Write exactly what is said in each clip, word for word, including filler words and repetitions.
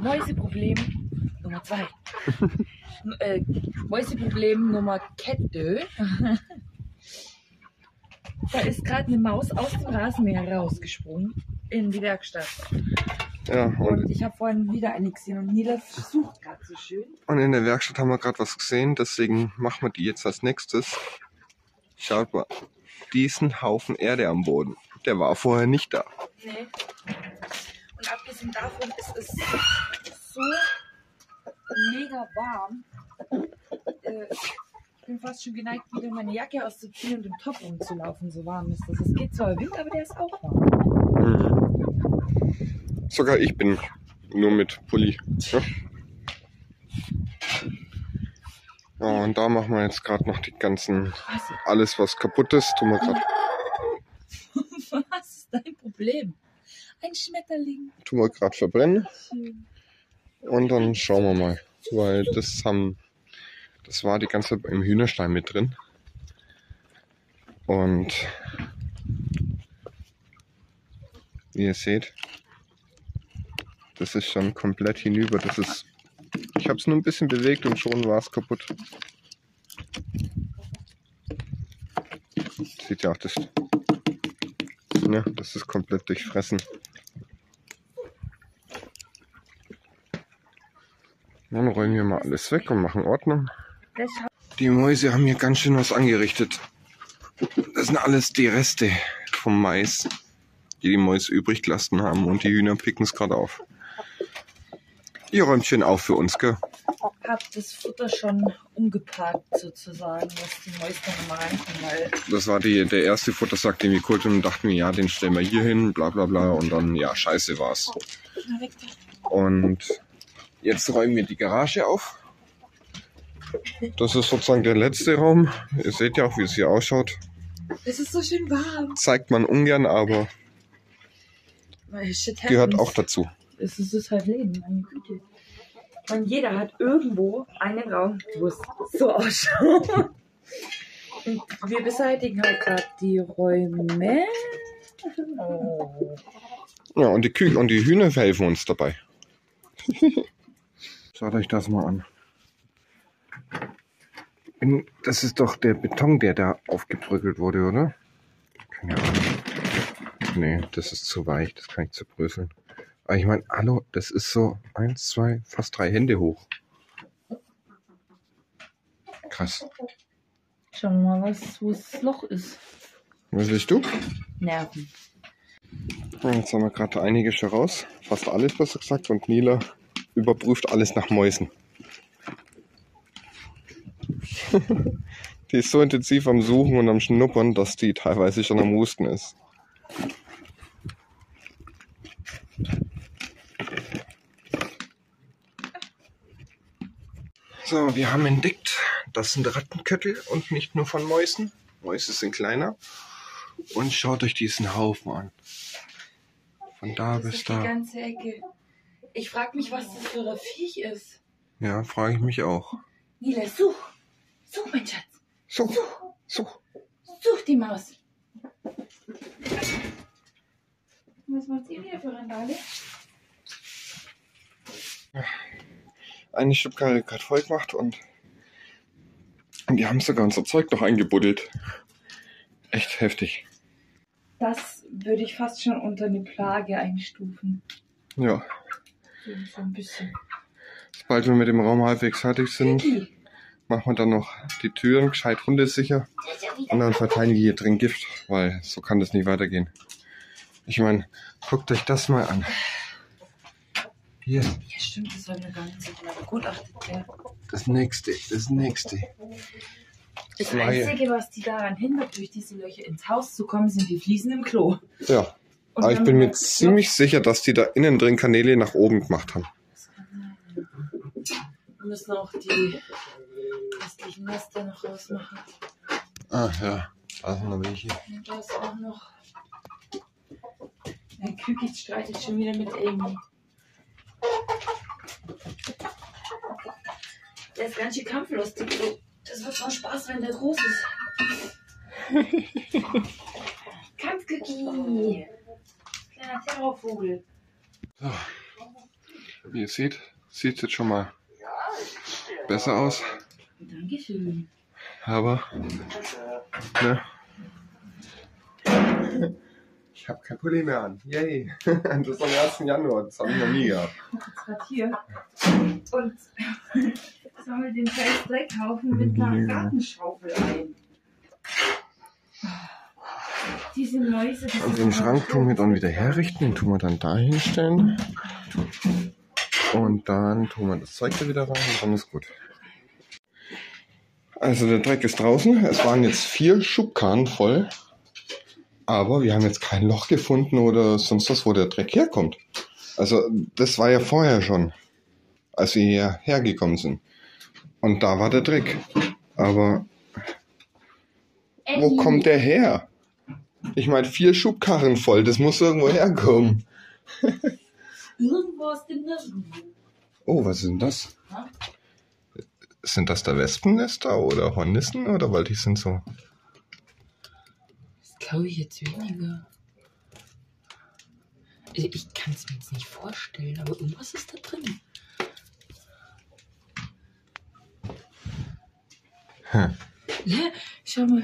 Mäuseproblem Nummer zwei. äh, Mäuseproblem Nummer Kette. Da ist gerade eine Maus aus dem Rasenmäher rausgesprungen in die Werkstatt. Ja, und, und ich habe vorhin wieder eine gesehen und Nila sucht gerade so schön. Und in der Werkstatt haben wir gerade was gesehen, deswegen machen wir die jetzt als nächstes. Schaut mal, diesen Haufen Erde am Boden. Der war vorher nicht da. Nee. Und abgesehen davon ist es so mega warm. Äh, ich bin fast schon geneigt, wieder meine Jacke auszuziehen und im Top rumzulaufen, so warm ist das. Es geht zwar Wind, aber der ist auch warm. Mhm. Sogar ich bin nur mit Pulli. Ja. Ja, und da machen wir jetzt gerade noch die ganzen, alles was kaputt ist, tun wir gerade. Was ist dein Problem? Ein Schmetterling. Tun wir gerade verbrennen. Und dann schauen wir mal, weil das haben, das war die ganze Zeit im Hühnerstein mit drin. Und wie ihr seht, das ist schon komplett hinüber. Das ist, ich habe es nur ein bisschen bewegt und schon war es kaputt. Seht ihr auch das? Ja, das ist komplett durchfressen. Dann räumen wir mal alles weg und machen Ordnung. Die Mäuse haben hier ganz schön was angerichtet. Das sind alles die Reste vom Mais, die die Mäuse übrig gelassen haben. Und die Hühner picken es gerade auf. Ihr räumt schön auf für uns, gell? Ich hab das Futter schon umgeparkt, sozusagen, was die Mäuse dann mal reinkommen, weil... Das war die, der erste Futtersack, den wir geholt haben und dachten wir, ja, den stellen wir hier hin, bla bla bla. Und dann, ja, scheiße war's. Und jetzt räumen wir die Garage auf. Das ist sozusagen der letzte Raum. Ihr seht ja auch, wie es hier ausschaut. Es ist so schön warm. Zeigt man ungern, aber gehört auch dazu. Es ist halt Leben, meine Güte. Und jeder hat irgendwo einen Raum, wo es so ausschaut. Und wir beseitigen halt gerade die Räume. Ja, und die Küche und die Hühner helfen uns dabei. Schaut euch das mal an. Das ist doch der Beton, der da aufgebröckelt wurde, oder? Keine Ahnung. Nee, das ist zu weich, das kann ich zerbröseln. Aber ich meine, hallo, das ist so eins, zwei, fast drei Hände hoch. Krass. Schauen wir mal, was, wo das Loch ist. Was willst du? Nerven. Jetzt haben wir gerade einige schon raus. Fast alles, besser gesagt. Und Nila überprüft alles nach Mäusen. Die ist so intensiv am Suchen und am Schnuppern, dass die teilweise schon am Husten ist. So, wir haben entdeckt, das sind Rattenköttel und nicht nur von Mäusen. Mäuse sind kleiner. Und schaut euch diesen Haufen an. Von da das bis ist da. Die ganze Ecke. Ich frage mich, was das für ein Viech ist. Ja, frage ich mich auch. Nila, such. Such, mein Schatz. Such. Such. Such, such die Maus. Was macht ihr wieder für Randale? Ja. Eine Schubkarre gerade voll gemacht und wir haben sogar unser Zeug noch eingebuddelt. Echt heftig. Das würde ich fast schon unter eine Plage einstufen. Ja. So ein bisschen. Sobald wir mit dem Raum halbwegs fertig sind, Kiki, machen wir dann noch die Türen gescheit hundesicher und dann verteilen wir hier drin Gift, weil so kann das nicht weitergehen. Ich meine, guckt euch das mal an. Hier. Ja, stimmt, das war mir gar nicht so begutachtet. Ja. Das nächste, das nächste. Das Zwei. Einzige, was die daran hindert, durch diese Löcher ins Haus zu kommen, sind die Fliesen im Klo. Ja, und aber ich bin mir ziemlich sicher, dass die da innen drin Kanäle nach oben gemacht haben. Das kann sein. Wir müssen auch die restlichen Nester noch rausmachen. Ah ja, da sind noch welche. Und da ist auch noch... Der Kiki streitet schon wieder mit Amy. Der ist ganz schön kampflustig. Das wird schon Spaß, wenn der groß ist. Kampfkiki! Kleiner Terrorvogel. So. Wie ihr seht, sieht es jetzt schon mal besser aus. Dankeschön. Aber, ne? Ich habe kein Pulli mehr an. Yay! Das ist am ersten Januar, das habe ich noch nie gehabt. Ich gucke jetzt gerade hier. Und sammle den scheiß Dreckhaufen mit einer Gartenschaufel ein. Diese Mäuse. Also den Schrank tun wir dann wieder herrichten, den tun wir dann da hinstellen. Und dann tun wir das Zeug da wieder rein und dann ist gut. Also der Dreck ist draußen. Es waren jetzt vier Schubkarren voll. Aber wir haben jetzt kein Loch gefunden oder sonst was, wo der Dreck herkommt. Also das war ja vorher schon, als wir hierher gekommen sind. Und da war der Dreck. Aber Elly, wo kommt der her? Ich meine, vier Schubkarren voll, das muss irgendwo herkommen. Irgendwo ist denn das? Oh, was ist denn das? Ha? Sind das da Wespennester oder Hornissen oder weil die sind so? Das glaube ich jetzt weniger. Also ich kann es mir jetzt nicht vorstellen, aber irgendwas ist da drin. Hm. Ja, schau mal.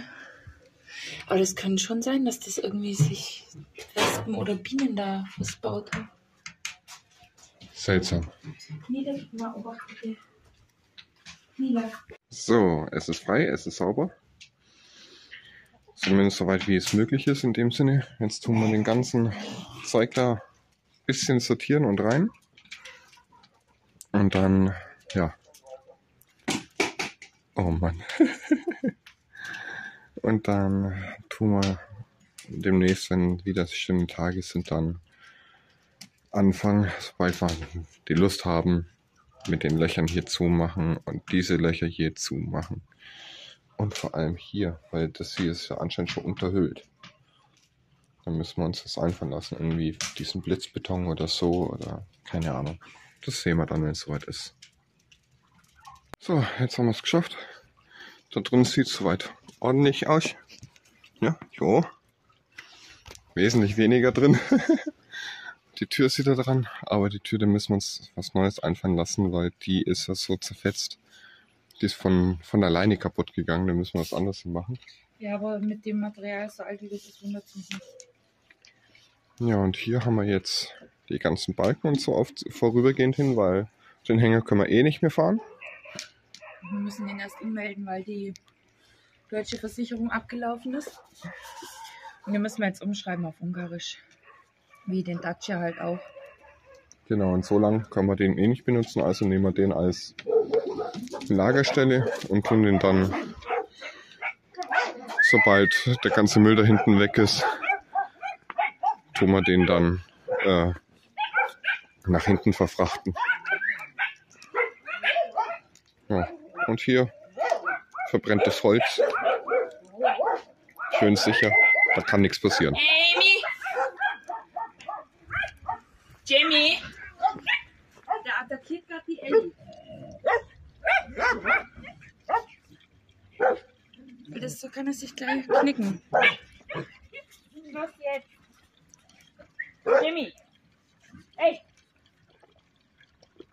Aber das kann schon sein, dass das irgendwie sich Wespen oder Bienen da verbaut haben. Seltsam. So, es ist frei, es ist sauber. Zumindest soweit wie es möglich ist in dem Sinne. Jetzt tun wir den ganzen Zeug da ein bisschen sortieren und rein. Und dann, ja. Oh Mann. Und dann tun wir demnächst, wenn wieder die schönen Tage sind, dann anfangen, sobald wir die Lust haben, mit den Löchern hier zumachen und diese Löcher hier zumachen. Und vor allem hier, weil das hier ist ja anscheinend schon unterhüllt. Dann müssen wir uns das einfallen lassen, irgendwie diesen Blitzbeton oder so oder keine Ahnung. Das sehen wir dann, wenn es soweit ist. So, jetzt haben wir es geschafft. Da drin sieht es soweit ordentlich aus. Ja, jo. Wesentlich weniger drin. Die Tür ist wieder dran, aber die Tür, da müssen wir uns was Neues einfallen lassen, weil die ist ja so zerfetzt. Die ist von, von alleine kaputt gegangen, da müssen wir was anderes machen. Ja, aber mit dem Material so alt wie das ist, wundert es mich nicht. Ja, und hier haben wir jetzt die ganzen Balken und so oft vorübergehend hin, weil den Hänger können wir eh nicht mehr fahren. Wir müssen den erst ummelden, weil die deutsche Versicherung abgelaufen ist. Und den müssen wir jetzt umschreiben auf Ungarisch. Wie den Dacia halt auch. Genau, und so lange können wir den eh nicht benutzen, also nehmen wir den als Lagerstelle und tun den dann, sobald der ganze Müll da hinten weg ist, tun wir den dann äh, nach hinten verfrachten. Ja. Und hier verbrenntes Holz. Schön sicher, da kann nichts passieren. Amy! Jimmy! Da attackiert gerade die Ellie. Das, so kann es sich gleich knicken. Los jetzt! Jimmy! Ey!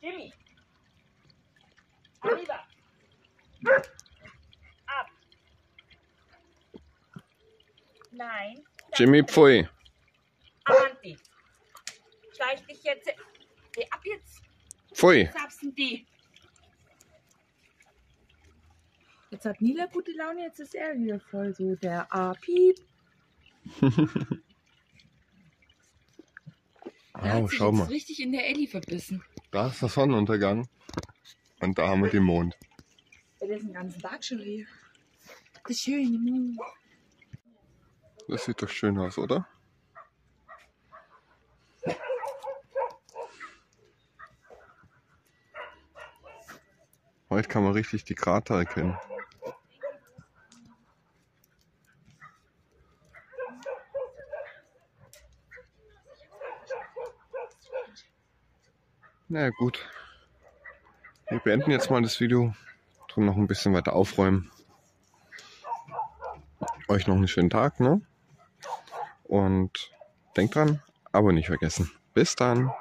Jimmy! Lieber! Ab! Nein! Jimmy, pfui! Avanti! Schleich dich jetzt! Geh ab jetzt! Pfui! Die. Jetzt hat Nila gute Laune, jetzt ist er wieder voll so der A-Piep. Oh, schau mal. Richtig in der Ellie verbissen. Da ist der Sonnenuntergang und da haben wir den Mond. Der ist den ganzen Tag schon hier. Das schöne Mond. Das sieht doch schön aus, oder? Heute kann man richtig die Krater erkennen. Na ja, gut. Wir beenden jetzt mal das Video. Drum noch ein bisschen weiter aufräumen. Euch noch einen schönen Tag, ne? Und denkt dran, Abo nicht vergessen. Bis dann.